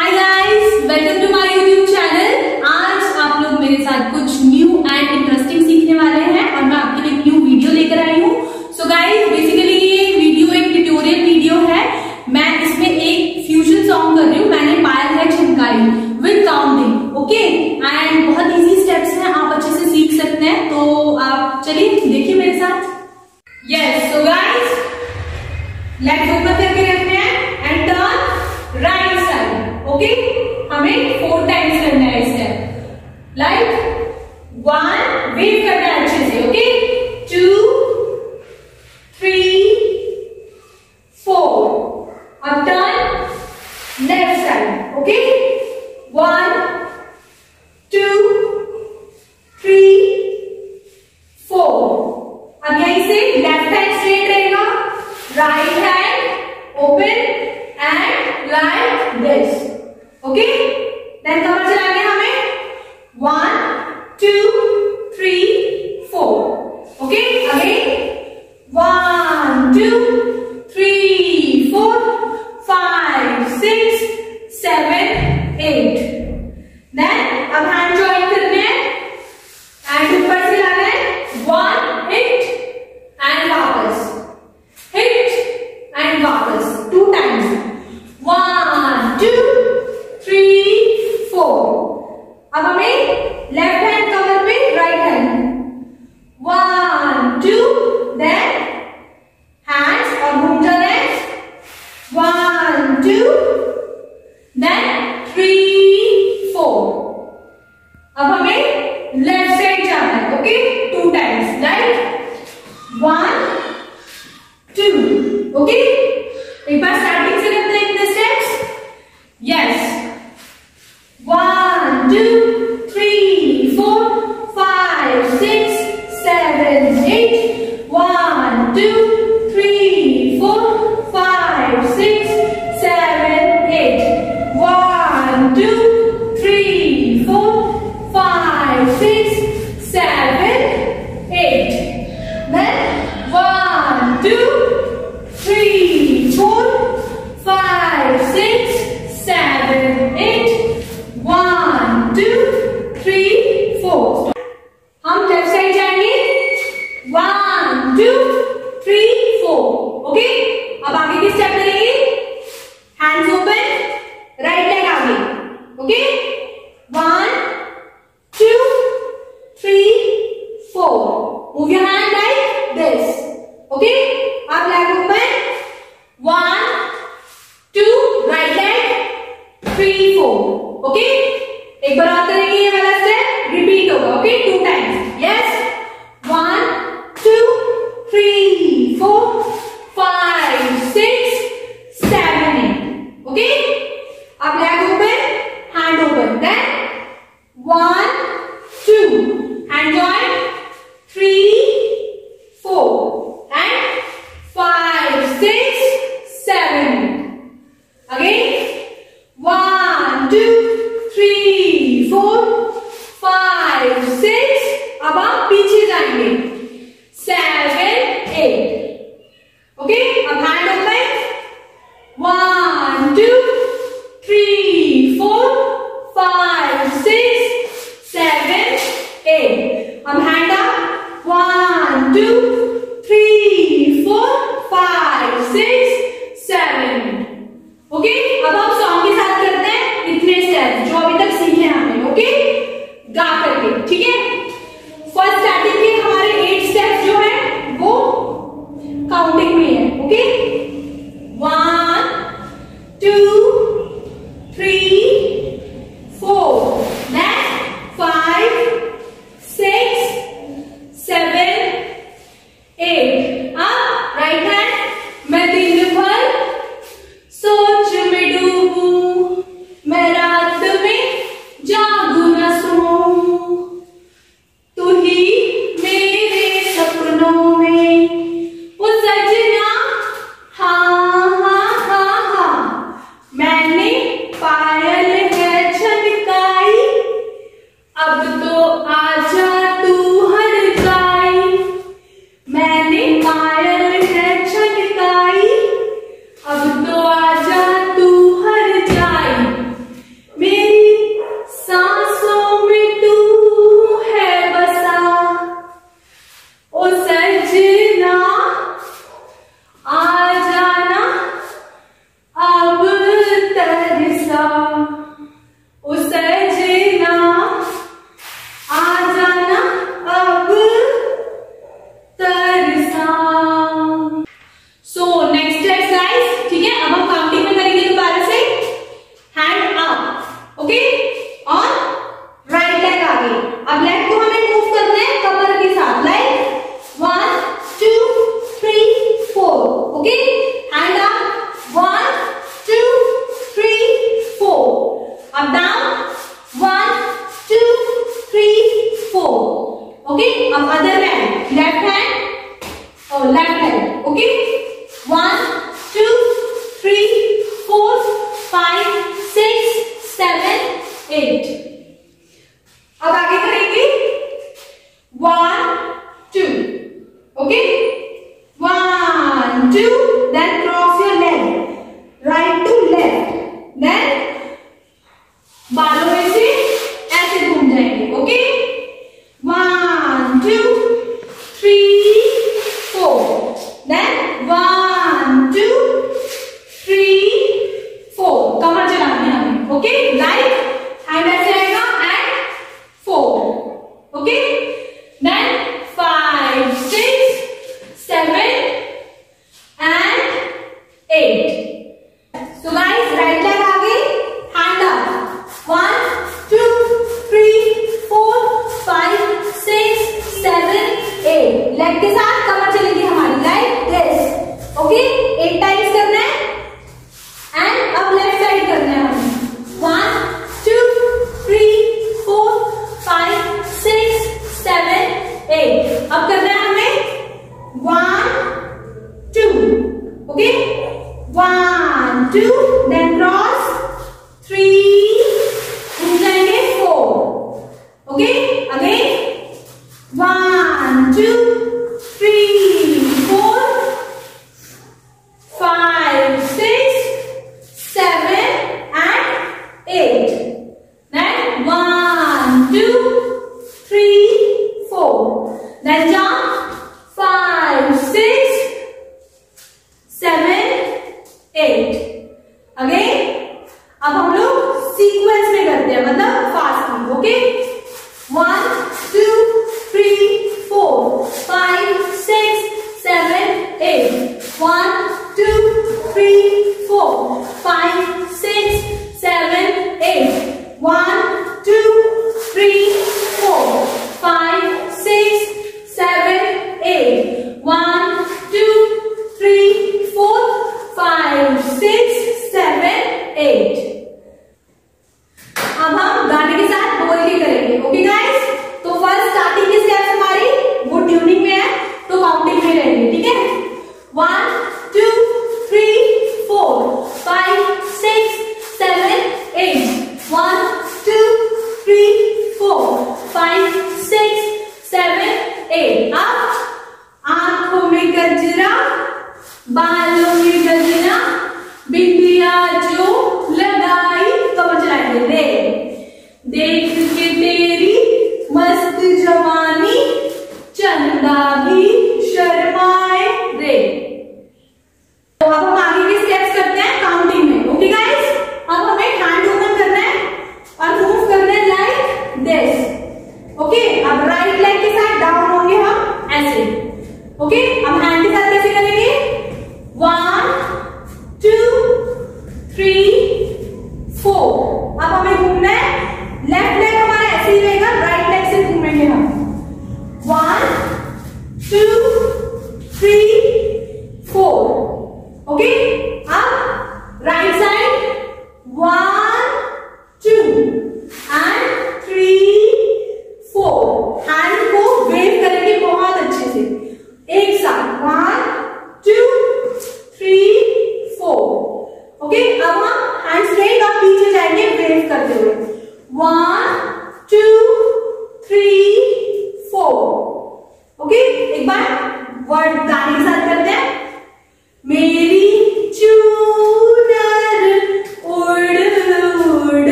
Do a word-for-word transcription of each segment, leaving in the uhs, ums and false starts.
Hi guys, welcome to my YouTube channel. आज आप लोग मेरे साथ कुछ न्यू एंड इंटरेस्टिंग सीखने वाले हैं और मैं आपके लिए न्यू वीडियो लेकर आई हूँ। सो गाइस, बेसिकली ये वीडियो एक ट्यूटोरियल वीडियो है। मैं इसमें एक फ्यूजन सॉन्ग कर रही हूँ, मैंने पायल है छनकाई विद काउंटिंग। ओके, एंड बहुत इजी स्टेप्स हैं, आप अच्छे से सीख सकते हैं। तो आप चलिए देखिए मेरे साथ। Yes, so guys, let's open करके रखते हैं and turn right side. Okay, हमें फोर टाइम्स करना है स्टेप। लाइक वन, वेव करना है अच्छे से। Okay, two, three, four. अब turn left side. Okay, one, two, three, four. अब यहीं से लेफ्ट हैंड स्ट्रेट रहेगा, right hand open and like this. Okay, then कमर चला गया हमें one, two, three, four. Okay, again one, two, three, four, five, six, seven, eight. Then अब hand join करने हैं एंड ऊपर से लाना है वन, हिट एंड वापस, हिट एंड वापस, two times. One, two, four. अब हमें लेफ्ट हैंड कवर पे right hand, one, two, then hands और घूम जा रहे हैं, one, two, then three, four. अब हमें लेफ्ट साइड जाना है। Okay, two times, right, one, two. Okay, एक बार स्टार्टिंग से करते हैं इतने steps. Yes, one, two, three, four, five, six, seven, eight. One, two, three, four, five, six, seven, eight. One, two, three, four, five, six, seven, eight. Then one, two, three, four, five, six, seven, eight. One, two, then cross your leg. Right to left. Then बालों में से ऐसे घूम जाएंगे. Okay? One, two, three, four. Then one, two, three, four. कमर चलानी है हमें. Okay? Right hand ऐसे आएगा and four. Okay? Then five, six, seven.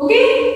Okay?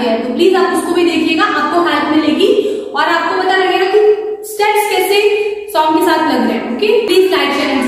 दिया है, तो प्लीज आप उसको भी देखिएगा, आपको हेल्प मिलेगी और आपको पता लगेगा कि स्टेप्स कैसे सॉन्ग के साथ लग रहे हैं। Okay, please like share.